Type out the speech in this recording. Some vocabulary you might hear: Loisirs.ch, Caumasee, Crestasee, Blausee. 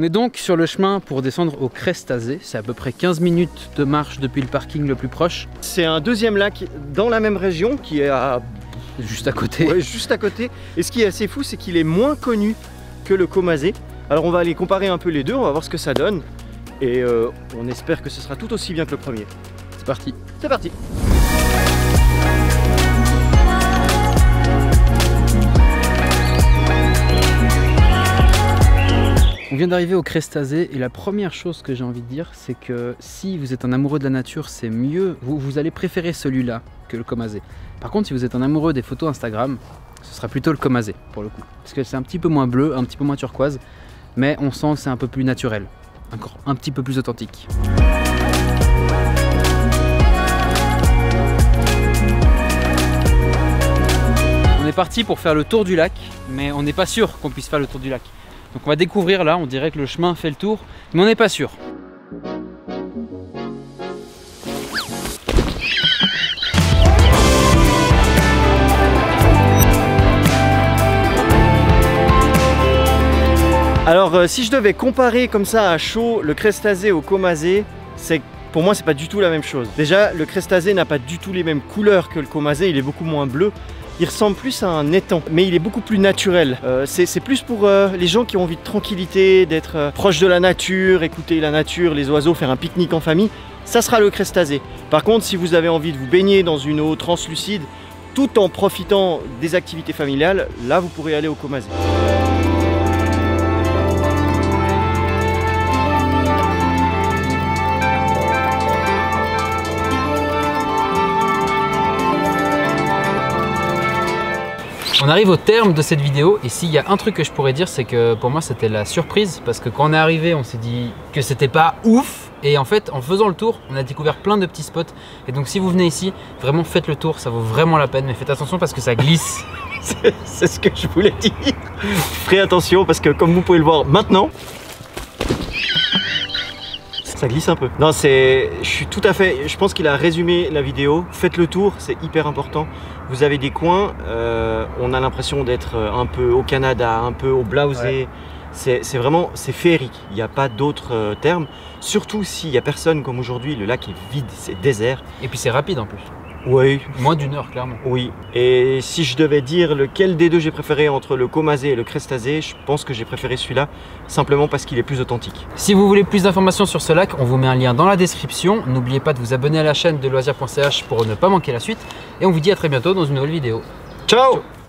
On est donc sur le chemin pour descendre au Crestasee, c'est à peu près 15 minutes de marche depuis le parking le plus proche. C'est un deuxième lac dans la même région qui est juste à côté. Ouais, juste à côté. Et ce qui est assez fou, c'est qu'il est moins connu que le Caumasee. Alors on va aller comparer un peu les deux, on va voir ce que ça donne. Et on espère que ce sera tout aussi bien que le premier. C'est parti. C'est parti. On vient d'arriver au Crestasee et la première chose que j'ai envie de dire, c'est que si vous êtes un amoureux de la nature, c'est mieux, vous allez préférer celui-là que le Caumasee. Par contre, si vous êtes un amoureux des photos Instagram, ce sera plutôt le Caumasee pour le coup. Parce que c'est un petit peu moins bleu, un petit peu moins turquoise, mais on sent que c'est un peu plus naturel, encore un petit peu plus authentique. On est parti pour faire le tour du lac, mais on n'est pas sûr qu'on puisse faire le tour du lac. Donc on va découvrir là, on dirait que le chemin fait le tour, mais on n'est pas sûr. Alors si je devais comparer comme ça à chaud le Crestasee au Caumasee, pour moi c'est pas du tout la même chose. Déjà le Crestasee n'a pas du tout les mêmes couleurs que le Caumasee, il est beaucoup moins bleu. Il ressemble plus à un étang, mais il est beaucoup plus naturel. C'est plus pour les gens qui ont envie de tranquillité, d'être proche de la nature, écouter la nature, les oiseaux, faire un pique-nique en famille. Ça sera le Crestasee. Par contre, si vous avez envie de vous baigner dans une eau translucide, tout en profitant des activités familiales, là vous pourrez aller au Caumasee. On arrive au terme de cette vidéo et s'il y a un truc que je pourrais dire, c'est que pour moi c'était la surprise parce que quand on est arrivé on s'est dit que c'était pas ouf et en fait en faisant le tour on a découvert plein de petits spots et donc si vous venez ici vraiment faites le tour, ça vaut vraiment la peine mais faites attention parce que ça glisse. C'est ce que je voulais dire. Ferez attention parce que comme vous pouvez le voir maintenant, ça glisse un peu. Non c'est, je pense qu'il a résumé la vidéo, faites le tour, c'est hyper important. Vous avez des coins, on a l'impression d'être un peu au Canada, un peu au Blausee. Ouais. C'est vraiment, c'est féerique, il n'y a pas d'autre terme. Surtout s'il n'y a personne comme aujourd'hui, le lac est vide, c'est désert. Et puis c'est rapide en plus. Oui. Moins d'une heure clairement. Oui. Et si je devais dire lequel des deux j'ai préféré entre le Caumasee et le Crestasee, je pense que j'ai préféré celui-là simplement parce qu'il est plus authentique. Si vous voulez plus d'informations sur ce lac, on vous met un lien dans la description. N'oubliez pas de vous abonner à la chaîne de Loisirs.ch pour ne pas manquer la suite. Et on vous dit à très bientôt dans une nouvelle vidéo. Ciao, ciao.